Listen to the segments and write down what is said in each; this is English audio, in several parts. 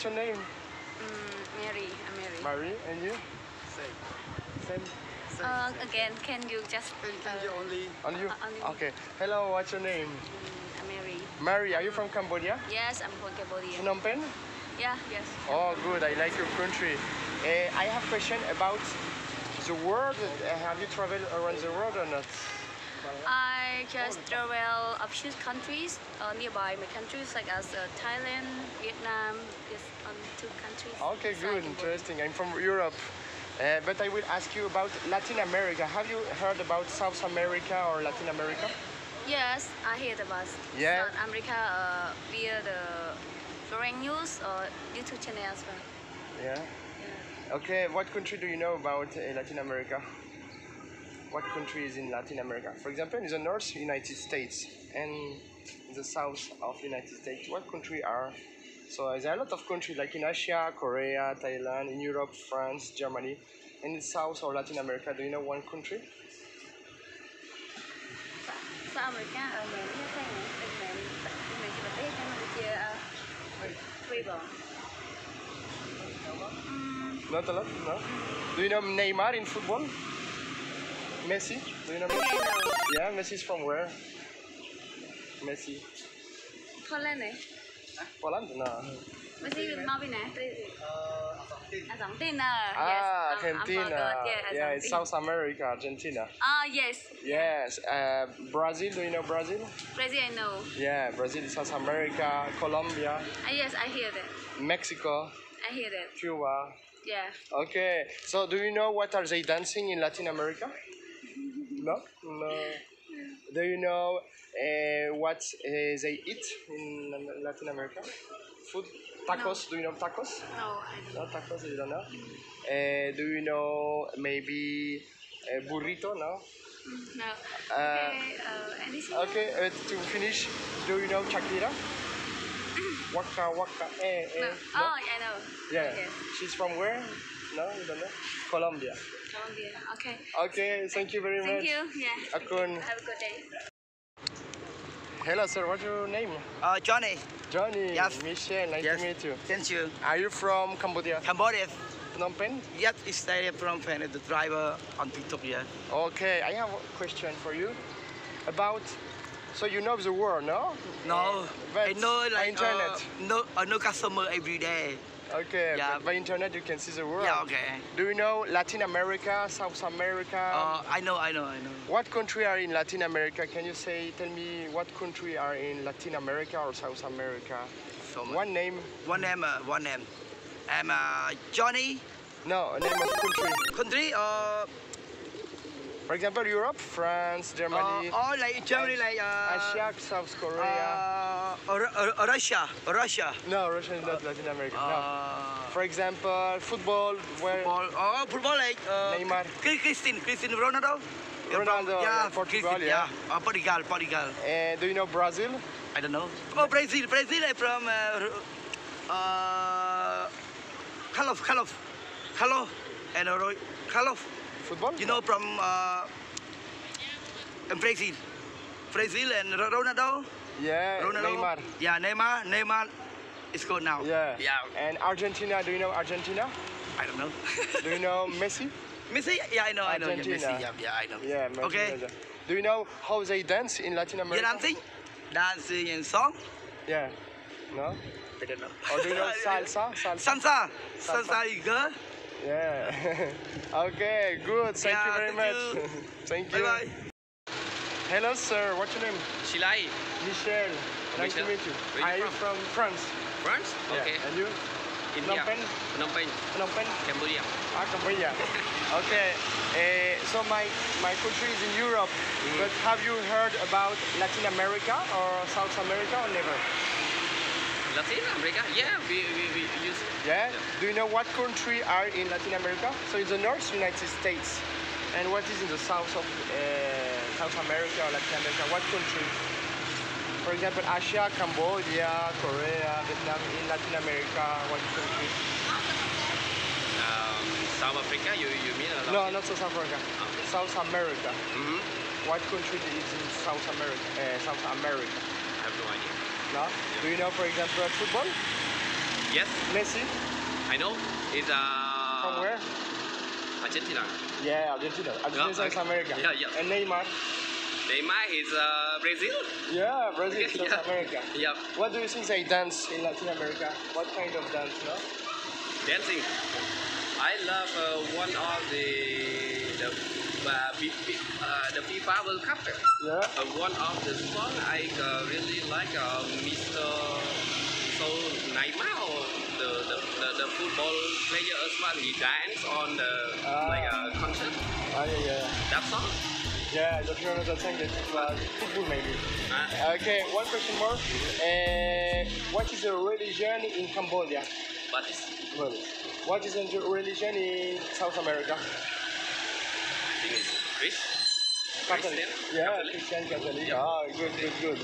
What's your name? Mary. I'm Mary. Mary, and you? Same. Again, can you just... you only. Only okay. Hello, what's your name? I'm Mary. Mary, are you from Cambodia? Yes, I'm from Cambodia. Phnom Penh? Yeah, yes. Oh, good. I like your country. I have a question about the world. Have you traveled around the world or not? I just travel a few countries nearby my countries, like as Thailand, Vietnam, is on two countries. Okay, good, interesting. I'm from Europe, but I will ask you about Latin America. Have you heard about South America or Latin America? Yes, I heard about South America via the foreign news or YouTube channel as well. Yeah. Okay, what country do you know about Latin America? What country is in Latin America? For example, in the North United States and in the South of the United States, what country are? So there are a lot of countries like in Asia, Korea, Thailand, in Europe, France, Germany. And in South or Latin America, do you know one country? South America, not a lot, no? Do you know Neymar in football? Messi? Do you know Messi? Yeah, Messi's from where? Messi. Poland, eh? Poland? No. Messi is not in Argentina. Ah, Argentina. Yeah, it's South America, Argentina. Ah, yes. Yes. Brazil, do you know Brazil? Brazil, I know. Yeah, Brazil is South America, Colombia. Yes, I hear that. Mexico. I hear that. Cuba. Yeah. Okay, so do you know what are they dancing in Latin America? No. Do you know what they eat in Latin America? Food? Tacos? No. Do you know tacos? No, I don't know. No, tacos, you don't know? Do you know maybe burrito? No? No. Anything? Okay, to finish, do you know Shakira? Waka, no. No? Oh, yeah, I know. Yeah. Okay. She's from where? No, you don't know? Colombia. Colombia, okay. Okay, thank you very much. Thank you, yeah. Akun. Have a good day. Hello, sir, what's your name? Johnny. Johnny, yes. Michel, nice to meet you. Thank you. Are you from Cambodia? Cambodia. Phnom Penh? Yes, I stayed from Phnom Penh, the driver on TikTok, yeah. Okay, I have a question for you about... So you know the world, no? No. But I know like by internet. No customer every day. Okay. Yeah. By internet you can see the world. Yeah. Okay. Do you know Latin America, South America? I know. What country are in Latin America? Can you say? Tell me what country are in Latin America or South America? So one name. One name. I'm Johnny. No, a name of country. Country or. For example, Europe, France, Germany. Oh, like Germany, like Asia, South Korea. Russia. No, Russia is not Latin America. No. For example, football. Football like Neymar. Cristiano Ronaldo. Yeah, Portugal. Yeah. Portugal. Do you know Brazil? I don't know. Oh, Brazil. I'm from. Hello. Football? You know from Brazil and Ronaldo. Yeah, Ronaldo. Neymar. Yeah, Neymar is good now. Yeah. And Argentina, do you know Argentina? I don't know. Do you know Messi? Messi? Yeah, I know. Yeah, Messi. Yeah, I know. Yeah, Messi. Okay. Yeah. Do you know how they dance in Latin America? Yeah, dancing and song. Yeah. No. I don't know. Or do you know salsa? Salsa, you girl. Yeah. Okay, good. Thank you very much. Thank you. Bye-bye. Hello, sir. What's your name? Shilai. Michel. Nice to meet you. Where are you from? France. France? Okay. Yeah. And you? India. Phnom Penh. Cambodia. Cambodia. Okay. So my country is in Europe, but have you heard about Latin America or South America or never? Latin America? Yeah, we use it. Yeah? Do you know what country are in Latin America? So in the North United States. And what is in the South of South America or Latin America? What country? For example, Asia, Cambodia, Korea, Vietnam. In Latin America, what country? South Africa, you mean? No, not South Africa. Okay. South America. What country is in South America? I have no idea. No? Yeah. Do you know, for example, football? Yes. Messi. I know. He's from where? Argentina. Yeah, Argentina. Argentina is America. Yeah, yeah. And Neymar. Neymar is Brazil. Yeah, Brazil, okay, South America. Yeah. What do you think they dance in Latin America? What kind of dance? No? Dancing. I love one of the FIFA World Cup. Yeah. One of the song I really like, Mr. So Neymar, the football player as well. He dance on the like a concert. Oh yeah, yeah. That song. Yeah, I don't remember that song. It was football maybe. Okay, one question more. What is the religion in Cambodia? What is the religion in South America? I think it's Christian. Yeah, Catholic. Christian Catholic. Yeah. Ah, good, good, good.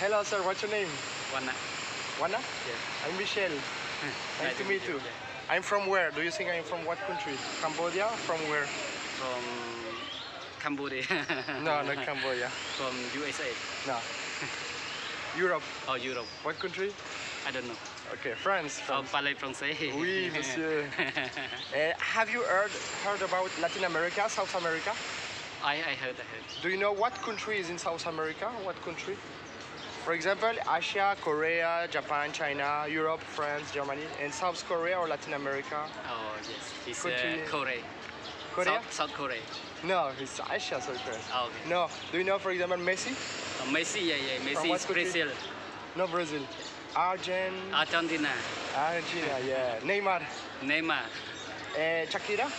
Hello, sir. What's your name? Wana. Wana? Yes. I'm Michel. Nice to meet you. Yeah. I'm from where? Do you think I'm from what country? Cambodia? From where? From Cambodia. No, not Cambodia. From USA. No. Europe. Oh, Europe. What country? I don't know. Okay, France. Oh, parlez français. Oui, monsieur. Have you heard about Latin America, South America? I heard. Do you know what country is in South America? What country? For example, Asia, Korea, Japan, China, Europe, France, Germany, and South Korea or Latin America? Oh, yes. It's Korea. Korea? South Korea. No, it's Asia, South Korea. Oh, okay. No. Do you know, for example, Messi? Messi, yeah. Messi is Brazil. No, Brazil. Argentina, yeah. Neymar. Shakira.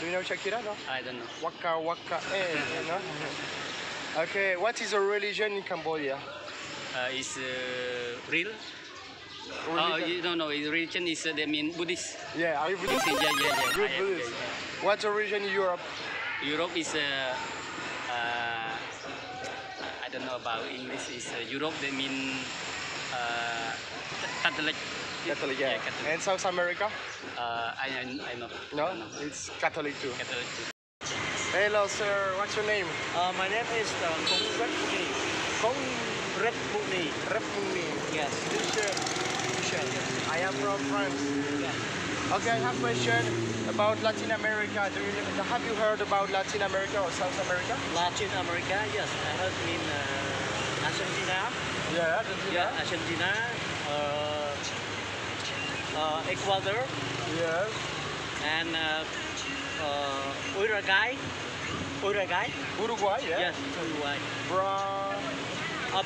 Do you know Shakira? No. I don't know. Waka. You know? Okay. What is a religion in Cambodia? It's real. Oh, no. Religion is they mean Buddhist. Yeah. Are you Buddhist? Yeah. Good Buddhist. Yeah. What's a religion in Europe? Europe is I don't know about English. Is Europe they mean. Catholic, yeah. Catholic. And South America? I know. No? It's Catholic too. Hello, sir. What's your name? My name is Kong Red Mooney. Kong Red Mooney. Red Mooney. Yes. Michel, yes. I am from France. Yeah. Okay, I have a question about Latin America. Have you heard about Latin America or South America? Latin America, yes. I heard in Argentina. Yeah, Argentina. Yeah, Argentina. Ecuador. Yes. And Uruguay. Uruguay, yeah. Yes, Uruguay.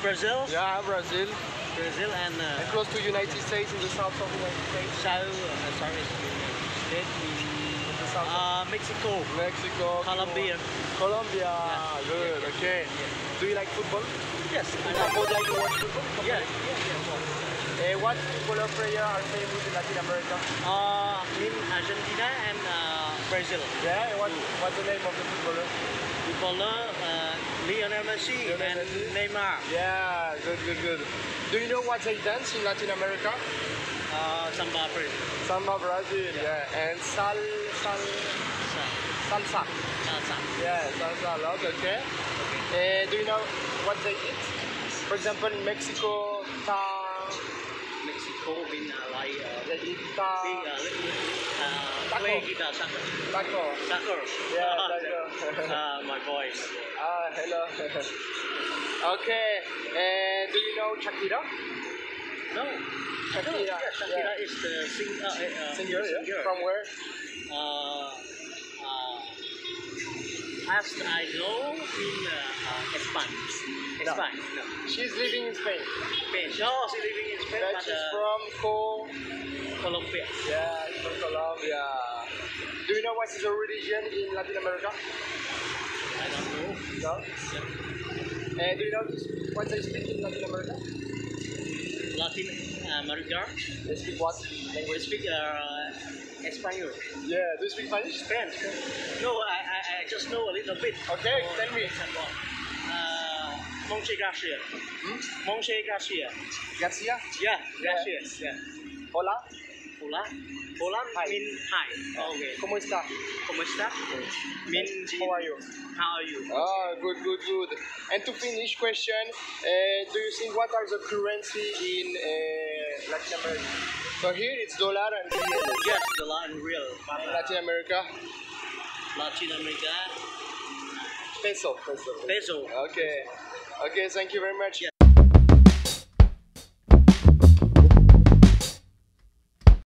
Brazil. Yeah, Brazil. Brazil and close to United States in the south of the United States. Mexico. Mexico. Colombia. Yeah. Good. Yeah. Okay. Yeah. Do you like football? Yes. In Cambodia, you watch football? Yeah. What football players are famous in Latin America? In Argentina and Brazil. Yeah. What's the name of the footballer? Lionel Messi and Neymar. Yeah. Good. Do you know what they dance in Latin America? Samba Brazil. Yeah. And salsa. Yeah. Salsa. Love. Okay. Do you know what they eat? For example, in Mexico, they eat taco. Yeah, taco. My voice. Ah, hello. Okay. Do you know Shakira? No. Shakira is the singer. Yeah. From where? As I know, in Spain. No. She's living in Spain. No, she's living in Spain. But she's from Colombia. Yeah, she's from Colombia. Do you know what is the religion in Latin America? I don't know. No? Yeah. Do you know what they speak in Latin America? Latin America? They speak what? They speak Spanish. Yeah, do you speak Spanish? Spanish. No, I just know a little bit. Okay, tell me. Monche Garcia. Garcia? Yeah. Hola. Hola means hi. Okay. ¿Cómo está? ¿Cómo está? Means how are you? How are you? Ah, good, good, good. And to finish question, do you think what are the currency in Latin America? So here it's dollar and real. Yes, dollar and real. In Latin America? Latin America. Peso. Okay. Peso. Okay, thank you very much. Yeah.